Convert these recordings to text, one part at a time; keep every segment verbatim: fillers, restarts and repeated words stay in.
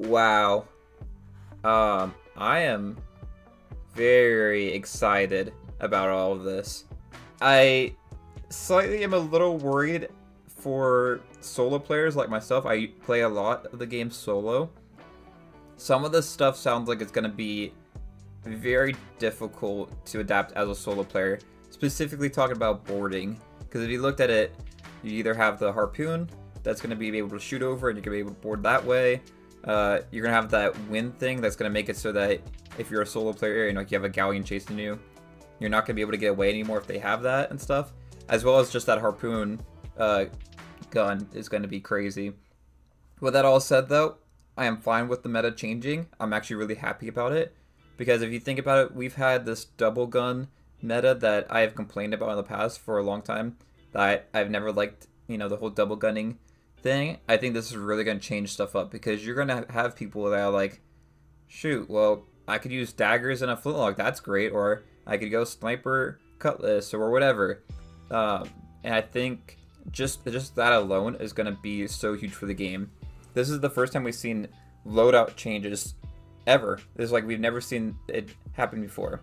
Wow. Um, I am very excited about all of this. I slightly am a little worried for solo players like myself. I play a lot of the game solo. Some of this stuff sounds like it's going to be very difficult to adapt as a solo player, specifically talking about boarding. Because if you looked at it, you either have the harpoon that's going to be able to shoot over and you can be able to board that way. Uh, you're going to have that wind thing that's going to make it so that if you're a solo player, you know, like you have a galleon chasing you, you're not going to be able to get away anymore if they have that and stuff. As well as just that harpoon uh, gun is going to be crazy. With that all said, though, I am fine with the meta changing. I'm actually really happy about it. Because if you think about it, we've had this double gun meta that I have complained about in the past for a long time. That I've never liked, you know, the whole double gunning thing. I think this is really going to change stuff up, because you're going to have people that are like, shoot, well, I could use daggers and a flintlock, that's great, or I could go sniper cutlass or whatever. Um, and I think just just that alone is going to be so huge for the game. This is the first time we've seen loadout changes ever. It's like we've never seen it happen before.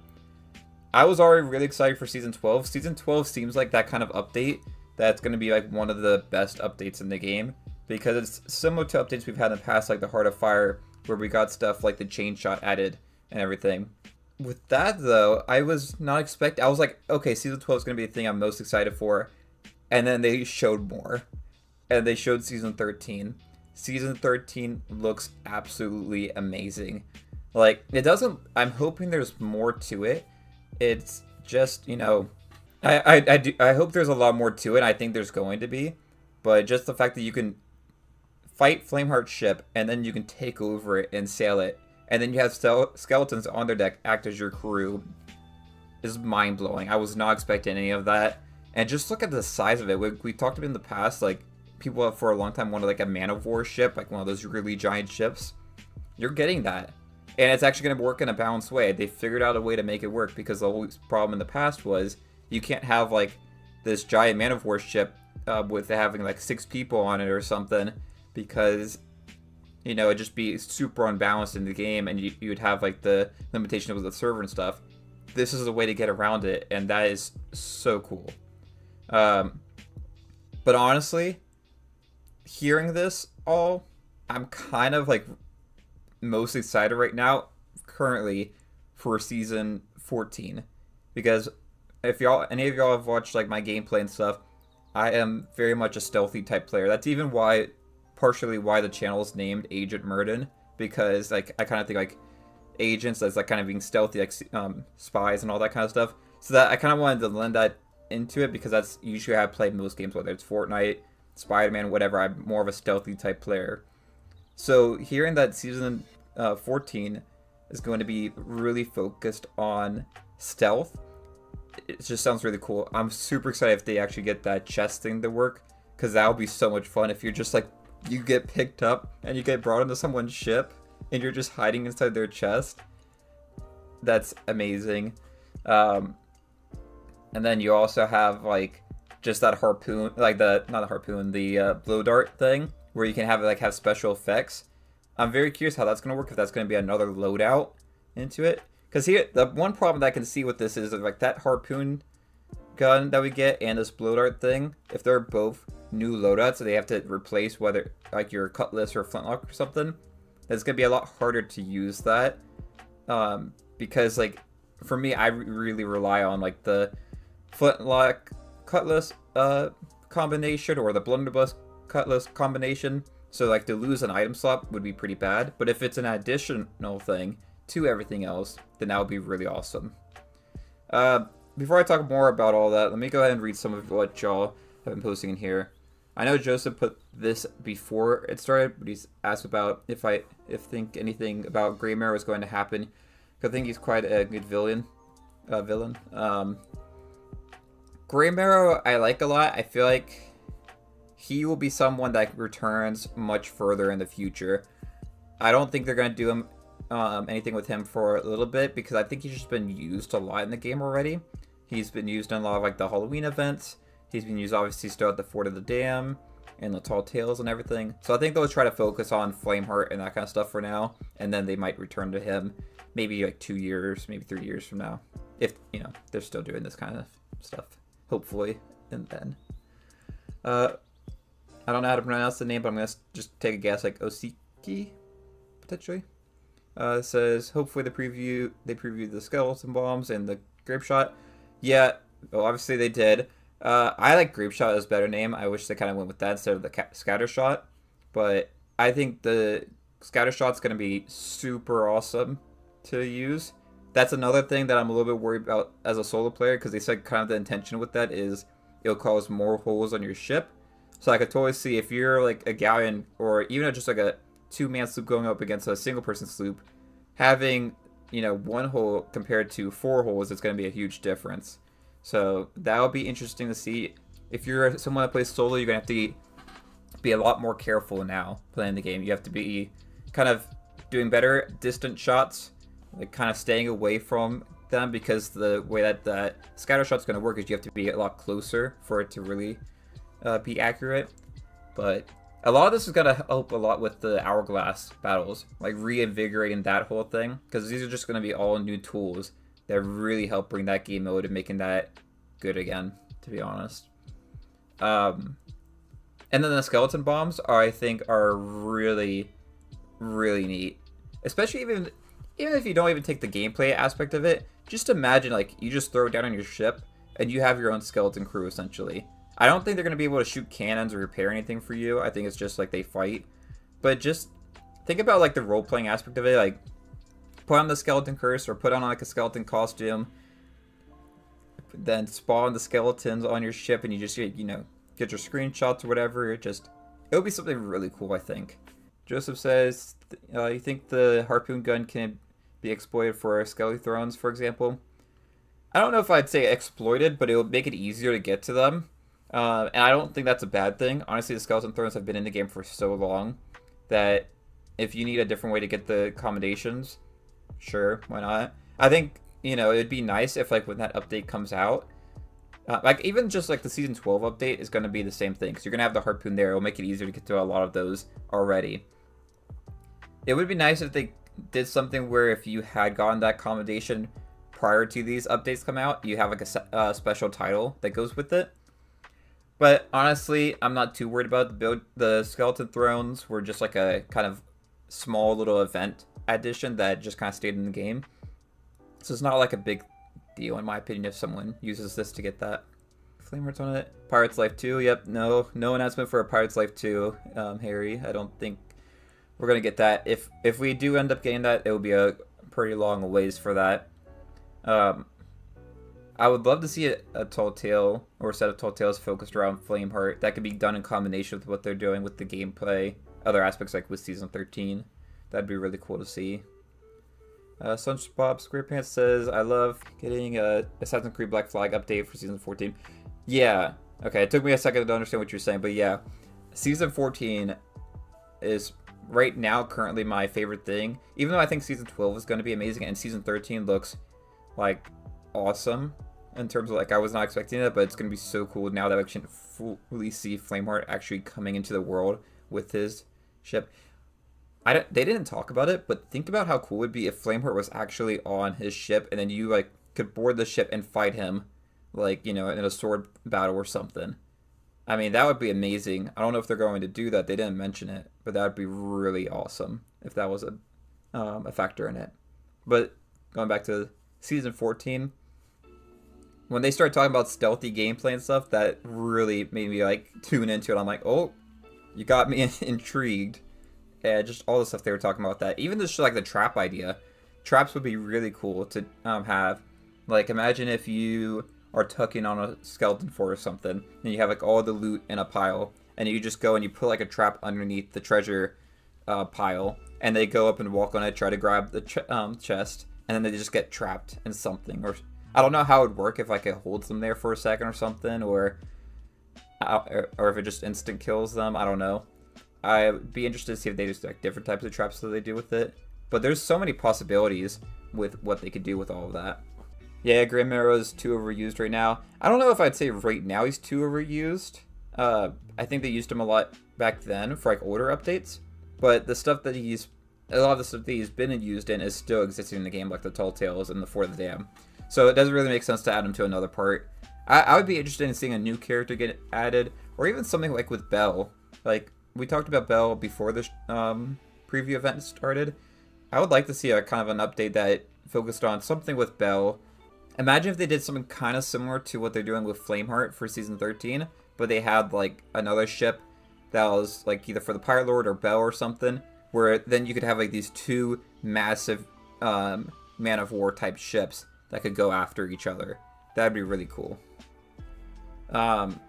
I was already really excited for Season twelve. Season twelve seems like that kind of update that's going to be like one of the best updates in the game, because it's similar to updates we've had in the past, like the Heart of Fire, where we got stuff like the chain shot added and everything. With that though, I was not expecting, I was like, okay, Season twelve is going to be the thing I'm most excited for. And then they showed more. And they showed Season thirteen. Season thirteen looks absolutely amazing. Like, it doesn't, I'm hoping there's more to it. It's just, you know, I, I, I, do, I hope there's a lot more to it. I think there's going to be. But just the fact that you can fight Flameheart's ship, and then you can take over it and sail it, and then you have skeletons on their deck act as your crew, is mind-blowing. I was not expecting any of that. And just look at the size of it. We, we talked about in the past, like, people have for a long time wanted like a man-of-war ship, like one of those really giant ships. You're getting that. And it's actually going to work in a balanced way. They figured out a way to make it work, because the whole problem in the past was you can't have like this giant man-of-war ship uh, with having like six people on it or something, because, you know, it'd just be super unbalanced in the game, and you, you would have like the limitation of the server and stuff. This is a way to get around it, and that is so cool. Um, but honestly, hearing this all, I'm kind of like most excited right now currently for season fourteen, because if y'all, any of y'all have watched like my gameplay and stuff, I am very much a stealthy type player. That's even why, partially why the channel is named Agent Murden, because like I kind of think like agents as like kind of being stealthy, like um, spies and all that kind of stuff. So that I kind of wanted to lend that into it, because that's usually how I play most games, whether it's Fortnite, Spider-Man, whatever. I'm more of a stealthy type player. So hearing that season uh, fourteen is going to be really focused on stealth, it just sounds really cool. I'm super excited if they actually get that chest thing to work, because that would be so much fun if you're just like, you get picked up and you get brought into someone's ship and you're just hiding inside their chest. That's amazing. Um, and then you also have like just that harpoon, like the, not the harpoon, the uh, blow dart thing, where you can have like have special effects. I'm very curious how that's going to work, if that's going to be another loadout into it. Because here, the one problem that I can see with this is like that harpoon gun that we get and this blow dart thing, if they're both new loadouts, so they have to replace whether like your cutlass or flintlock or something, it's going to be a lot harder to use that. Um, because like, for me, I really rely on like the flintlock cutlass uh combination or the blunderbuss cutlass combination, so like to lose an item slot would be pretty bad. But if it's an additional thing to everything else, then that would be really awesome. Uh, before I talk more about all that, let me go ahead and read some of what y'all have been posting in here. I know Joseph put this before it started, but he's asked about if I if think anything about Graymarrow is going to happen. I think he's quite a good villain. Uh, villain. Um, Graymarrow I like a lot. I feel like he will be someone that returns much further in the future. I don't think they're going to do him um, anything with him for a little bit, because I think he's just been used a lot in the game already. He's been used in a lot of like the Halloween events. He's been used obviously still at the Fort of the Dam. and the tall tales and everything. So I think they'll try to focus on Flameheart and that kind of stuff for now, and then they might return to him maybe like two years, maybe three years from now, if, you know, they're still doing this kind of stuff, hopefully. And then, uh, I don't know how to pronounce the name, but I'm gonna just take a guess, like Osiki, potentially. Uh, it says, hopefully the preview, they previewed the skeleton bombs and the grape shot. Yeah, well, obviously they did. Uh, I like grape shot as a better name. I wish they kind of went with that instead of the scatter shot, but I think the scatter shot's gonna be super awesome to use. That's another thing that I'm a little bit worried about as a solo player, because they said kind of the intention with that is it'll cause more holes on your ship. So I could totally see if you're like a galleon or even just like a two-man sloop going up against a single-person sloop, having, you know, one hole compared to four holes is going to be a huge difference. So that'll be interesting to see. If you're someone that plays solo, you're going to have to be a lot more careful now playing the game. You have to be kind of doing better distant shots, like kind of staying away from them, because the way that that scatter shot's going to work is you have to be a lot closer for it to really uh, be accurate. But a lot of this is going to help a lot with the hourglass battles, like reinvigorating that whole thing, because these are just going to be all new tools that really help bring that game mode and making that good again, to be honest. Um, and then the skeleton bombs are, I think, are really, really neat, especially even... Even if you don't even take the gameplay aspect of it, just imagine, like, you just throw it down on your ship, and you have your own skeleton crew, essentially. I don't think they're going to be able to shoot cannons or repair anything for you. I think it's just, like, they fight. But just think about, like, the role-playing aspect of it. Like, put on the skeleton curse or put on, like, a skeleton costume. Then spawn the skeletons on your ship, and you just, you know, get your screenshots or whatever. It just, it'll be something really cool, I think. Joseph says, uh, you think the harpoon gun can be exploited for Skeleton Thrones, for example? I don't know if I'd say exploited, but it would make it easier to get to them. Uh, and I don't think that's a bad thing. Honestly, the Skeleton Thrones have been in the game for so long that if you need a different way to get the accommodations, sure, why not? I think, you know, it'd be nice if, like, when that update comes out, uh, like, even just, like, the Season twelve update is going to be the same thing. So you're going to have the harpoon there. It'll make it easier to get to a lot of those already. It would be nice if they did something where if you had gotten that accommodation prior to these updates come out, you have like a uh, special title that goes with it. But honestly, I'm not too worried about the build. The Skeleton Thrones were just like a kind of small little event addition that just kind of stayed in the game. So it's not like a big deal in my opinion if someone uses this to get that. Flameheart's on it. Pirate's Life two, yep, no, no announcement for a Pirate's Life two, um, Harry. I don't think we're gonna get that. If if we do end up getting that, it will be a pretty long ways for that. Um, I would love to see a, a tall tale or a set of tall tales focused around Flameheart. That could be done in combination with what they're doing with the gameplay, other aspects like with Season thirteen. That'd be really cool to see. Uh, SpongeBob SquarePants says, "I love getting a Assassin's Creed Black Flag update for Season fourteen." Yeah. Okay. It took me a second to understand what you're saying, but yeah, Season fourteen is right now currently my favorite thing, even though I think season twelve is going to be amazing, and season thirteen looks like awesome in terms of, like, I was not expecting it, but it's going to be so cool now that I can fully see Flameheart actually coming into the world with his ship. I don't, they didn't talk about it, but think about how cool it would be if Flameheart was actually on his ship, and then you, like, could board the ship and fight him, like, you know, in a sword battle or something. I mean, that would be amazing. I don't know if they're going to do that. They didn't mention it, but that would be really awesome if that was a, um, a factor in it. But going back to season fourteen, when they started talking about stealthy gameplay and stuff, that really made me, like, tune into it. I'm like, oh, you got me intrigued. And just all the stuff they were talking about that. Even just like the trap idea. Traps would be really cool to um, have. Like, imagine if you are tucking on a skeleton fort or something, and you have like all the loot in a pile, and you just go and you put like a trap underneath the treasure uh, pile, and they go up and walk on it, try to grab the ch um, chest, and then they just get trapped in something. Or I don't know how it would work, if like it holds them there for a second or something, or or, or if it just instant kills them. I don't know. I'd be interested to see if they just like different types of traps that they do with it. But there's so many possibilities with what they could do with all of that. Yeah, Graymarrow is too overused right now. I don't know if I'd say right now he's too overused. Uh, I think they used him a lot back then for like older updates, but the stuff that he's, a lot of the stuff that he's been used in is still existing in the game, like the Tall Tales and the Fort of the Dam. So it doesn't really make sense to add him to another part. I, I would be interested in seeing a new character get added, or even something like with Belle. Like, we talked about Belle before the um, preview event started. I would like to see a kind of an update that focused on something with Belle. Imagine if they did something kind of similar to what they're doing with Flameheart for Season thirteen, but they had, like, another ship that was, like, either for the Pirate Lord or Belle or something, where then you could have, like, these two massive um, man-of-war type ships that could go after each other. That'd be really cool. Um,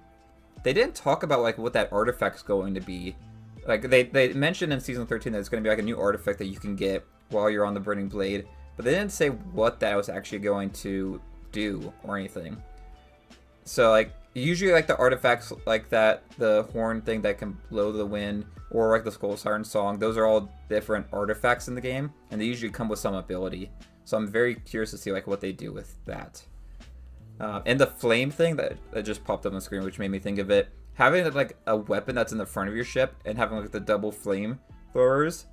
they didn't talk about, like, what that artifact's going to be. Like, they, they mentioned in Season thirteen that it's going to be, like, a new artifact that you can get while you're on the Burning Blade, but they didn't say what that was actually going to do or anything. So, like, usually, like, the artifacts like that, the horn thing that can blow the wind, or, like, the Skull of Siren Song, those are all different artifacts in the game, and they usually come with some ability. So I'm very curious to see, like, what they do with that. Uh, and the flame thing that, that just popped up on the screen, which made me think of it. Having, like, a weapon that's in the front of your ship and having, like, the double flame throwers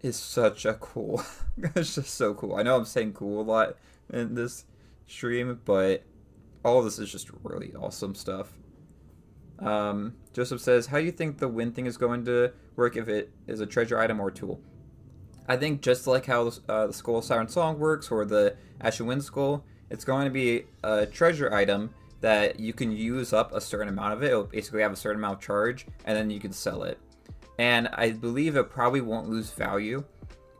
is such a cool... It's just so cool. I know I'm saying cool a lot in this stream, but all of this is just really awesome stuff. Um, Joseph says, how do you think the wind thing is going to work, if it is a treasure item or a tool? I think just like how uh, the Skull of Siren Song works, or the Ashen Wind Skull, it's going to be a treasure item that you can use up a certain amount of it. It'll basically have a certain amount of charge, and then you can sell it. And I believe it probably won't lose value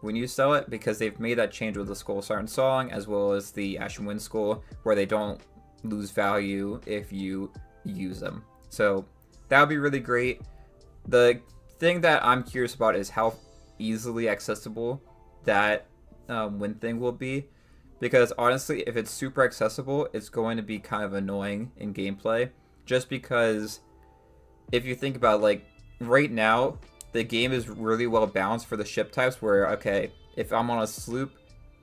when you sell it, because they've made that change with the Skull of Siren Song as well as the Ashen Wind Skull, where they don't lose value if you use them. So that would be really great. The thing that I'm curious about is how easily accessible that um, wind thing will be, because honestly, if it's super accessible, it's going to be kind of annoying in gameplay, just because if you think about, like, right now the game is really well balanced for the ship types, where, okay, if I'm on a sloop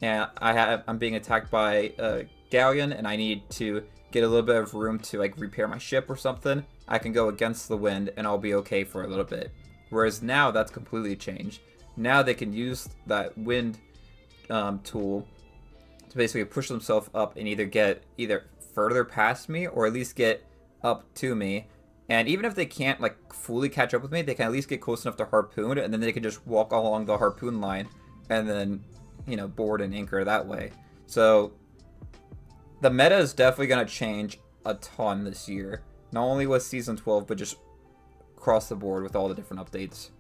and I have I'm being attacked by a galleon and I need to get a little bit of room to, like, repair my ship or something, I can go against the wind and I'll be okay for a little bit. Whereas now that's completely changed. Now they can use that wind um, tool to basically push themselves up and either get either further past me or at least get up to me. And even if they can't, like, fully catch up with me, they can at least get close enough to harpoon, and then they can just walk along the harpoon line and then, you know, board and anchor that way. So the meta is definitely going to change a ton this year. Not only with Season twelve, but just across the board with all the different updates.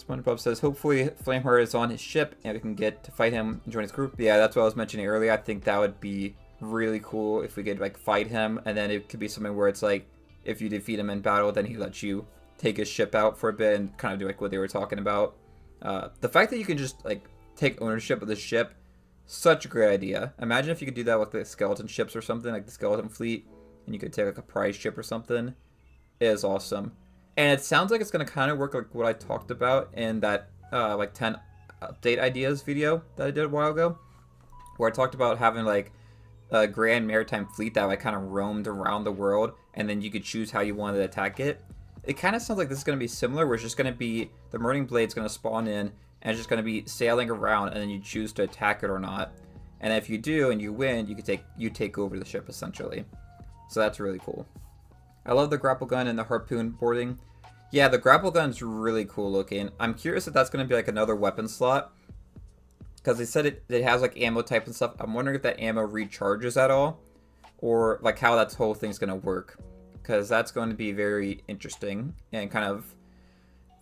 SpongeBob says, hopefully Flameheart is on his ship and we can get to fight him and join his group. Yeah, that's what I was mentioning earlier. I think that would be really cool if we could, like, fight him, and then it could be something where it's like, if you defeat him in battle, then he lets you take his ship out for a bit and kind of do, like, what they were talking about. Uh, the fact that you can just, like, take ownership of the ship, such a great idea. Imagine if you could do that with the skeleton ships or something, like the skeleton fleet, and you could take, like, a prize ship or something. It is awesome. And it sounds like it's going to kind of work like what I talked about in that, uh, like, ten update ideas video that I did a while ago, where I talked about having, like, a grand maritime fleet that, like, kind of roamed around the world, and then you could choose how you wanted to attack it. It kind of sounds like this is going to be similar, where it's just going to be, the Burning Blade's going to spawn in, and it's just going to be sailing around, and then you choose to attack it or not. And if you do, and you win, you could take you take over the ship, essentially. So that's really cool. I love the grapple gun and the harpoon boarding. Yeah, the grapple gun's really cool looking. I'm curious if that's going to be, like, another weapon slot, because they said it, it has, like, ammo type and stuff. I'm wondering if that ammo recharges at all, or, like, how that whole thing's going to work, because that's going to be very interesting and kind of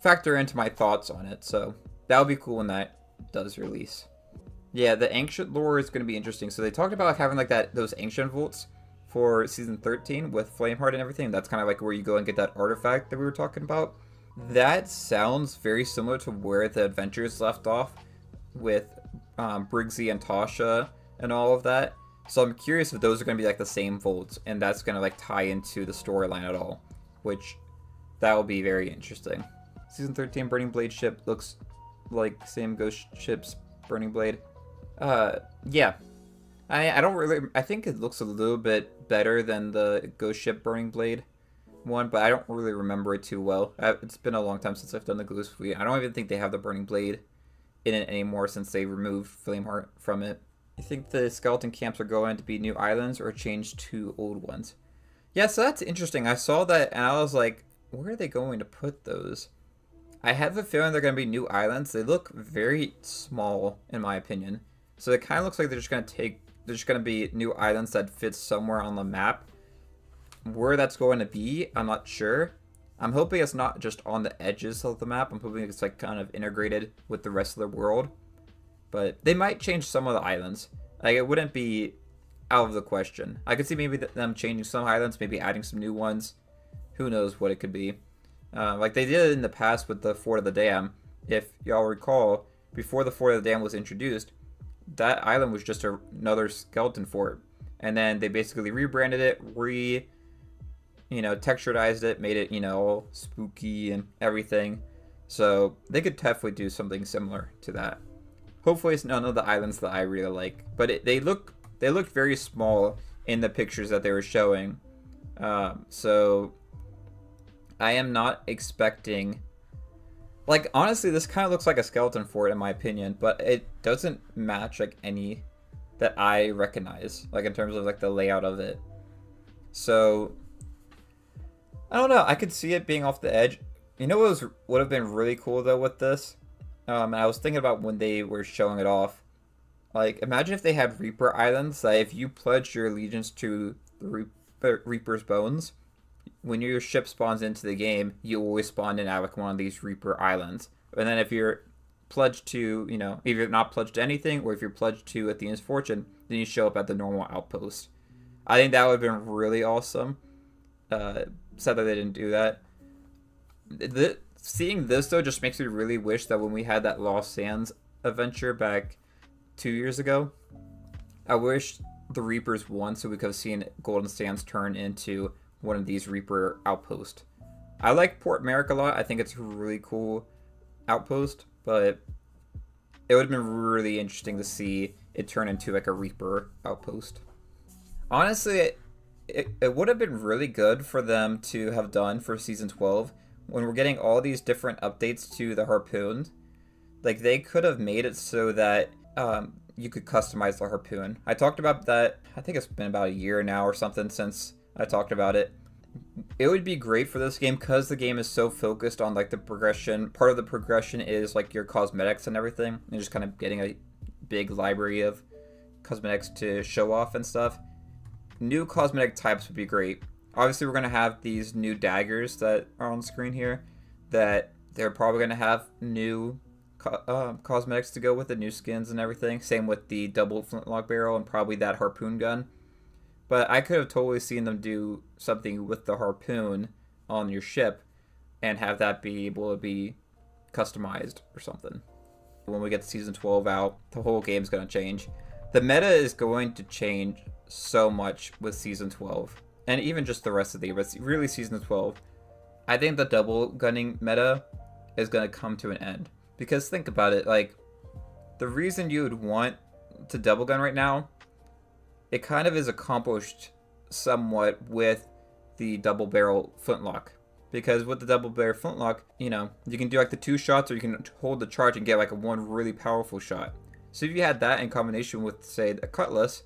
factor into my thoughts on it. So that'll be cool when that does release. Yeah, the ancient lore is going to be interesting. So they talked about, like, having, like, that those ancient vaults for Season thirteen with Flameheart and everything. That's kind of like where you go and get that artifact that we were talking about. That sounds very similar to where the adventures left off with um, Briggsy and Tasha and all of that. So I'm curious if those are going to be, like, the same vaults, and that's going to, like, tie into the storyline at all, which that will be very interesting. Season thirteen Burning Blade ship looks like same ghost ship's Burning Blade. Uh, yeah. I, I don't really, I think it looks a little bit better than the Ghost Ship Burning Blade. one, but I don't really remember it too well. I've, it's been a long time since I've done the Glue's Fleet. I don't even think they have the Burning Blade in it anymore since they removed Flameheart from it. I think the skeleton camps are going to be new islands or changed to old ones. Yeah, so that's interesting. I saw that and I was like, where are they going to put those? I have a feeling they're going to be new islands. They look very small, in my opinion. So it kind of looks like they're just going to take... There's going to be new islands that fit somewhere on the map. Where that's going to be, I'm not sure. I'm hoping it's not just on the edges of the map. I'm hoping it's like kind of integrated with the rest of the world. But they might change some of the islands. Like, it wouldn't be out of the question. I could see maybe them changing some islands, maybe adding some new ones. Who knows what it could be. Uh, like, they did it in the past with the Fort of the Dam. If y'all recall, before the Fort of the Dam was introduced, that island was just a, another skeleton fort. And then they basically rebranded it, re, you know, texturized it, made it, you know, all spooky and everything. So they could definitely do something similar to that. Hopefully it's none of the islands that I really like, but it, they look they looked very small in the pictures that they were showing. Um, so I am not expecting, like, honestly, this kind of looks like a skeleton fort in my opinion, but it doesn't match like any that I recognize, like in terms of like the layout of it. So I don't know. I could see it being off the edge. You know what was would have been really cool though with this. Um, and I was thinking about when they were showing it off. Like, imagine if they had Reaper Islands. That if you pledge your allegiance to the Reaper, Reaper's Bones, when your ship spawns into the game, you always spawn in out like one of these Reaper Islands. And then if you're pledged to, you know, if you're not pledged to anything, or if you're pledged to Athena's Fortune, then you show up at the normal outpost. I think that would have been really awesome. Uh, sad that they didn't do that. The... Seeing this, though, just makes me really wish that when we had that Lost Sands adventure back two years ago, I wish the Reapers won so we could have seen Golden Sands turn into one of these Reaper outposts. I like Port Merrick a lot. I think it's a really cool outpost, but it would have been really interesting to see it turn into, like, a Reaper outpost. Honestly, it, it, it would have been really good for them to have done for Season twelve, when we're getting all these different updates to the harpoon. Like, they could have made it so that um, you could customize the harpoon. I talked about that, I think it's been about a year now or something since I talked about it. It would be great for this game because the game is so focused on, like, the progression. Part of the progression is, like, your cosmetics and everything, and just kind of getting a big library of cosmetics to show off and stuff. New cosmetic types would be great. Obviously, we're going to have these new daggers that are on screen here, that they're probably going to have new co uh, cosmetics to go with the new skins and everything. Same with the double flintlock barrel and probably that harpoon gun. But I could have totally seen them do something with the harpoon on your ship and have that be able to be customized or something. When we get Season twelve out, the whole game's going to change. The meta is going to change so much with Season twelve. And even just the rest of the year, but really Season twelve, I think the double gunning meta is going to come to an end. Because think about it, like, the reason you would want to double gun right now, it kind of is accomplished somewhat with the double barrel flintlock. Because with the double barrel flintlock, you know, you can do like the two shots, or you can hold the charge and get like a one really powerful shot. So if you had that in combination with, say, a cutlass,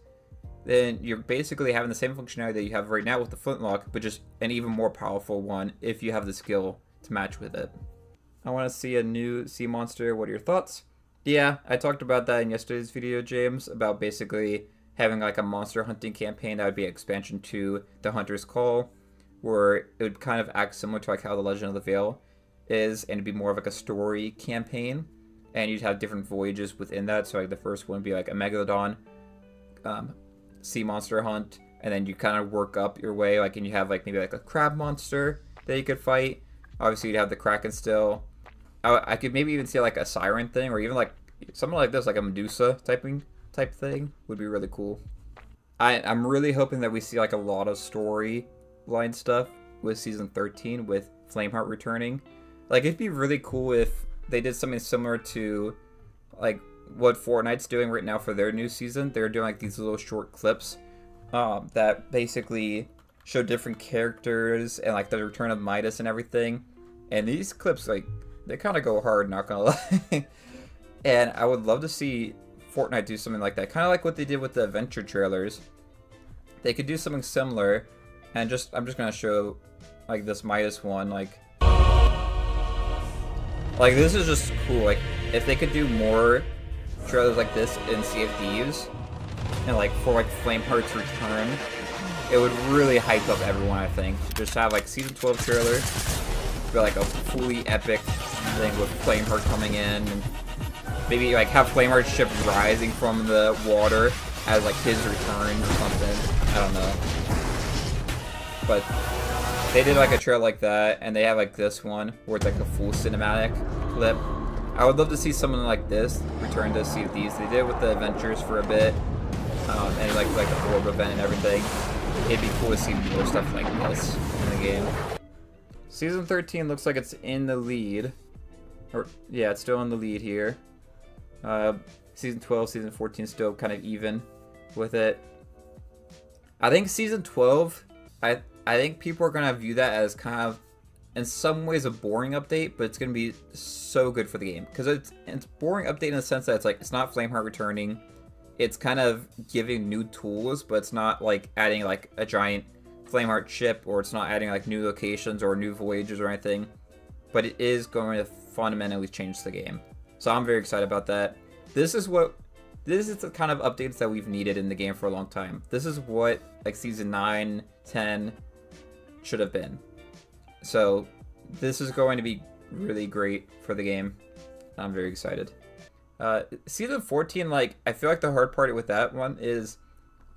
then you're basically having the same functionality that you have right now with the flintlock, but just an even more powerful one if you have the skill to match with it. I want to see a new sea monster. What are your thoughts? Yeah, I talked about that in yesterday's video, James, about basically having like a monster hunting campaign that would be an expansion to the Hunter's Call, where it would kind of act similar to like how the Legend of the Veil is, and it'd be more of like a story campaign, and you'd have different voyages within that. So like the first one would be like a Megalodon um, sea monster hunt, and then you kind of work up your way, like, and you have like maybe like a crab monster that you could fight. Obviously you'd have the Kraken still. I, I could maybe even see like a siren thing, or even like something like this, like a Medusa typing type thing would be really cool. I, I'm really hoping that we see like a lot of storyline stuff with Season thirteen with Flameheart returning. Like, it'd be really cool if they did something similar to like what Fortnite's doing right now for their new season. They're doing like these little short clips um, that basically show different characters and like the return of Midas and everything. And these clips, like, they kind of go hard, not gonna lie. And I would love to see Fortnite do something like that, kind of like what they did with the adventure trailers. They could do something similar, and just I'm just gonna show like this Midas one, like like this is just cool. Like if they could do more trailers like this in Sea of Thieves, and like for like Flameheart's return, it would really hype up everyone. I think just have like season twelve trailer for like a fully epic thing with Flameheart coming in. And maybe like have Flameheart's ship rising from the water as like his return or something. I don't know. But they did like a trail like that, and they have like this one where it's like a full cinematic clip. I would love to see someone like this return to Sea of Thieves. They did with the adventures for a bit, um, and like like a orb event and everything. It'd be cool to see more stuff like this in the game. Season thirteen looks like it's in the lead, or yeah, it's still in the lead here. Uh, season twelve, season fourteen still kind of even with it. I think season twelve, I I think people are gonna view that as kind of, in some ways, a boring update, but it's gonna be so good for the game because it's it's boring update in the sense that it's like it's not Flameheart returning, it's kind of giving new tools, but it's not like adding like a giant Flameheart ship, or it's not adding like new locations or new voyages or anything, but it is going to fundamentally change the game. So I'm very excited about that. This is what, this is the kind of updates that we've needed in the game for a long time. This is what like season nine, ten should have been. So this is going to be really great for the game. I'm very excited. Uh, season fourteen, like I feel like the hard part with that one is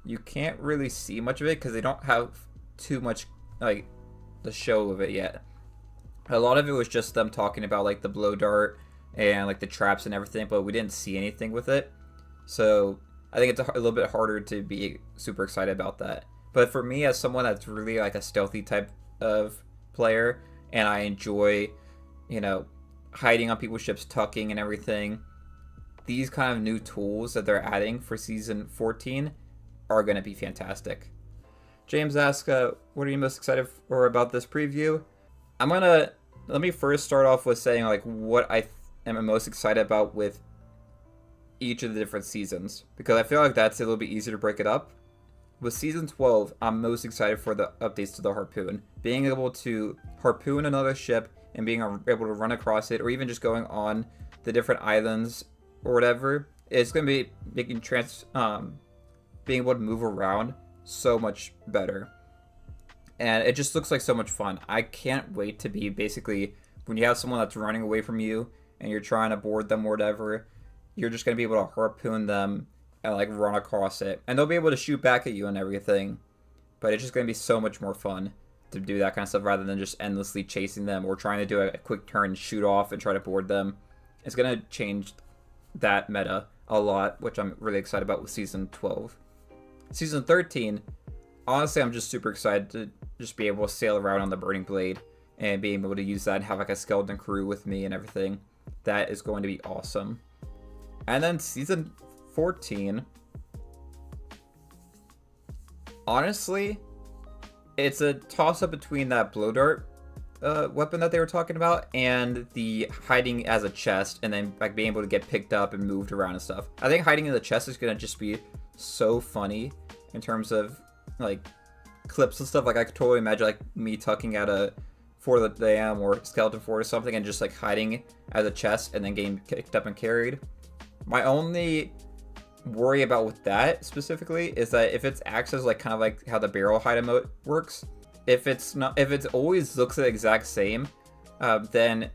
you can't really see much of it because they don't have too much like the show of it yet. A lot of it was just them talking about like the blow dart and like the traps and everything, but we didn't see anything with it. So I think it's a, a little bit harder to be super excited about that. But for me, as someone that's really like a stealthy type of player, and I enjoy, you know, hiding on people's ships, tucking and everything, these kind of new tools that they're adding for season fourteen are going to be fantastic. James asks, uh, what are you most excited for about this preview? I'm going to, let me first start off with saying like what I think I'm most excited about with each of the different seasons, because I feel like that's a little bit easier to break it up. With season twelve, I'm most excited for the updates to the harpoon, being able to harpoon another ship and being able to run across it, or even just going on the different islands or whatever. It's going to be making trans um being able to move around so much better, and it just looks like so much fun. I can't wait to be basically, when you have someone that's running away from you and you're trying to board them or whatever, you're just going to be able to harpoon them and like run across it. And they'll be able to shoot back at you and everything, but it's just going to be so much more fun to do that kind of stuff rather than just endlessly chasing them or trying to do a quick turn, shoot off, and try to board them. It's going to change that meta a lot, which I'm really excited about with season twelve. Season thirteen, honestly, I'm just super excited to just be able to sail around on the Burning Blade and being able to use that and have like a skeleton crew with me and everything. That is going to be awesome. And then season fourteen, honestly, it's a toss up between that blow dart uh, weapon that they were talking about and the hiding as a chest, and then like being able to get picked up and moved around and stuff. I think hiding in the chest is going to just be so funny in terms of like clips and stuff. Like I could totally imagine like me tucking at a Fort of the Dam or Skeleton Fort or something, and just like hiding as a chest and then getting picked up and carried. My only worry about with that specifically is that if it's acts as like kind of like how the barrel hide emote works, if it's not, if it always looks the exact same, uh, then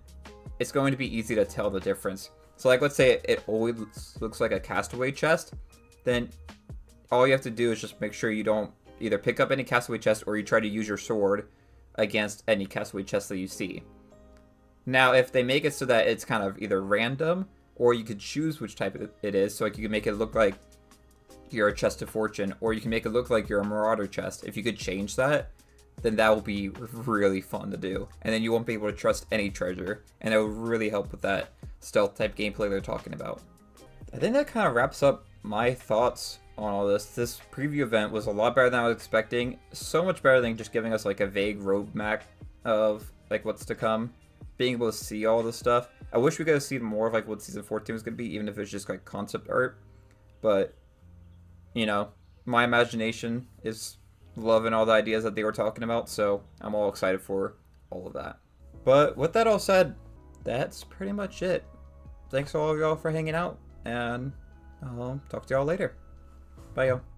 it's going to be easy to tell the difference. So like let's say it always looks like a castaway chest, then all you have to do is just make sure you don't either pick up any castaway chest or you try to use your sword against any castaway chest that you see. Now, if they make it so that it's kind of either random or you could choose which type it is, so like you can make it look like you're a chest of fortune, or you can make it look like you're a marauder chest. If you could change that, then that will be really fun to do. And then you won't be able to trust any treasure, and it will really help with that stealth type gameplay they're talking about. I think that kind of wraps up my thoughts on all this. This preview event was a lot better than I was expecting. So much better than just giving us like a vague roadmap of like what's to come. Being able to see all this stuff. I wish we could have seen more of like what season fourteen was going to be, even if it's just like concept art. But, you know, my imagination is loving all the ideas that they were talking about, so I'm all excited for all of that. But with that all said, that's pretty much it. Thanks to all of y'all for hanging out, and I'll talk to y'all later. Bye, y'all.